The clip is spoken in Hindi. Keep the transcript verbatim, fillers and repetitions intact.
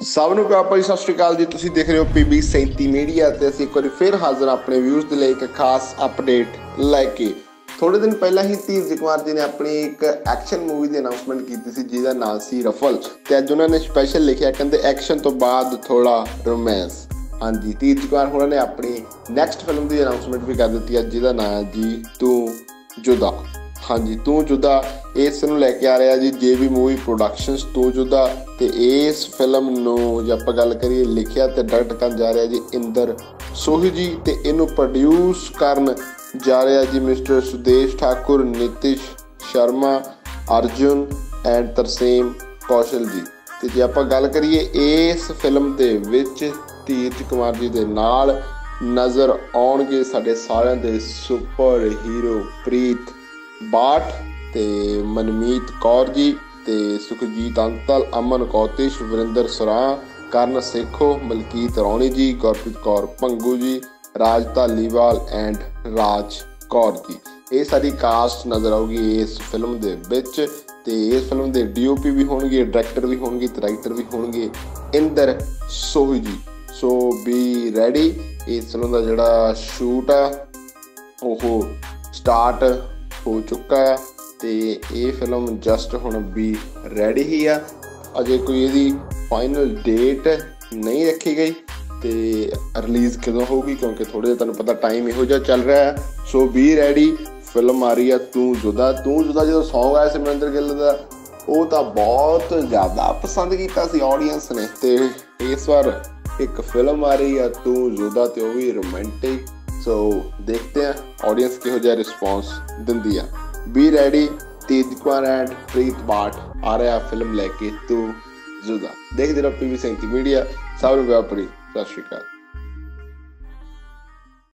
सावन प्यार सत श्रीकाल जी, तुसीं देख रहे हो पीबी सैंती मीडिया ते असीं एक बार फिर हाजिर अपने व्यूज़ के लिए एक खास अपडेट लैके। थोड़े दिन पहला ही तीरथ कुमार जी ने अपनी एक एक्शन मूवी की अनाउंसमेंट की थी जिसका नाम सी रफल, ते अज उन्होंने स्पैशल लिखिया कहते एक्शन तो बाद थोड़ा रोमांस। हाँ जी, तीरथ कुमार उन्होंने अपनी नैक्सट फिल्म की अनाउंसमेंट भी कर दी है जिसका नाम है जी तू जुदा। हाँ जी, तू जुदा इस लैके आ रहा G J B movie productions Tu Juda. तो इस फिल्म नू जे आपां गल करिए लिखिया तो डायरेक्ट कर जा रहा जी इंदर सोही जी, तो इनू प्रोड्यूस करन जा रहा जी मिस्टर सुरेश ठाकुर, नितिश शर्मा, अर्जुन एंड तरसेम कौशल जी। तो जे आपां गल करिए इस फिल्म दे विच तीरथ कुमार जी दे नाल नज़र आउणगे साडे सारिआं दे सुपर हीरो प्रीत बाठ ते मनमीत कौर जी, ते सुखजीत अंतल, अमन कौतिश, विरिंदर सराह, करण सेखो, मलकीत रौनी जी, गुरप्रीत कौर पंगू जी, राज धालीवाल एंड राज कौर जी। ये सारी कास्ट नज़र आएगी इस फिल्म के विच। ते इस फिल्म के डी ओ पी भी होणगे, डायरैक्टर भी होणगे, ते राइटर भी होणगे Inder Sohi ji. So be ready, इस फिल्म का जोड़ा शूट आ वो स्टार्ट हो चुका है। तो ये फिल्म जस्ट हुण भी रेडी ही आ, अजे कोई इसकी फाइनल डेट नहीं रखी गई तो रिलीज़ कदों होगी, क्योंकि थोड़े जिहा तुहानूं पता टाइम इहो जिहा चल रहा है। सो बी रेडी, फिल्म आ रही है तू जुदा। तू जुदा जो सॉन्ग आया सरिंदर गिल का वो तो बहुत ज़्यादा पसंद किया ऑडियंस ने, तो इस बार एक फिल्म आ रही है तू जुदा तो वह भी रोमांटिक। सो so, देखते हैं ऑडियंस किहो जिहा रिस्पॉन्स दिंदी आ। Be ready, Tirath Kumar and Preet Bath आ रहा फिल्म लेके तू जुदा। देखते रहो पीबी सैंती मीडिया। सब नूं प्यार भरी सत श्री अकाल।